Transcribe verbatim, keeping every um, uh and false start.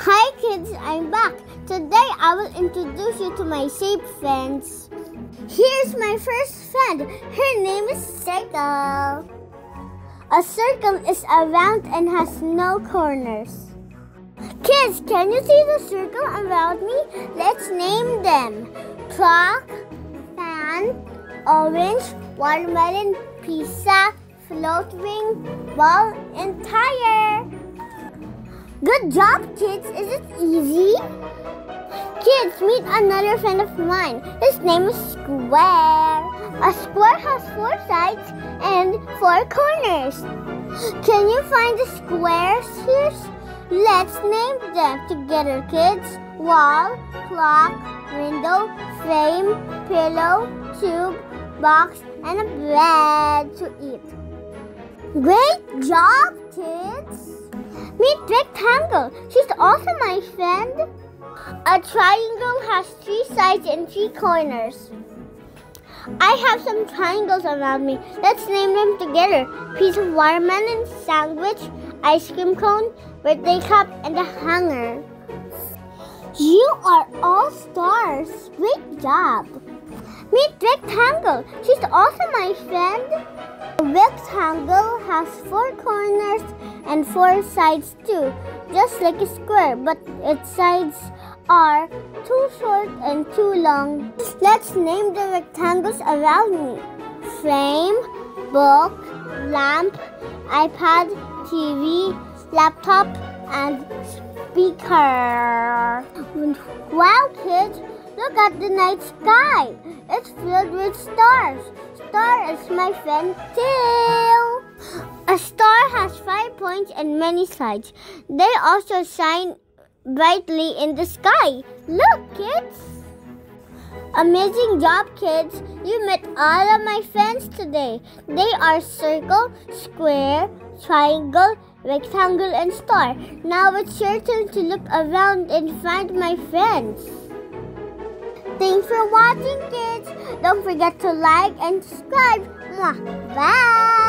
Hi kids, I'm back. Today I will introduce you to my shape fans. Here's my first fan. Her name is Circle. A circle is round and has no corners. Kids, can you see the circle around me? Let's name them. Clock, fan, orange, watermelon, pizza, float ring, ball, and tire. Good job, kids! Is it easy? Kids, meet another friend of mine. His name is Square. A square has four sides and four corners. Can you find the squares here? Let's name them together, kids. Wall, clock, window, frame, pillow, tube, box, and a bread to eat. Great job, kids! Meet Rectangle. She's also my friend. A triangle has three sides and three corners. I have some triangles around me. Let's name them together. Piece of watermelon, sandwich, ice cream cone, birthday cup, and a hanger. You are all stars. Great job! Meet Rectangle. She's also my friend. A rectangle has four corners and four sides too, just like a square, but its sides are too short and too long. Let's name the rectangles around me. Frame, book, lamp, iPad, T V, laptop, and speaker. Wow, kids! Look at the night sky. It's filled with stars. Star is my friend too. A star has five points and many sides. They also shine brightly in the sky. Look, kids! Amazing job, kids. You met all of my friends today. They are circle, square, triangle, rectangle, and star. Now it's your turn to look around and find my friends. Thanks for watching, kids. Don't forget to like and subscribe. Bye.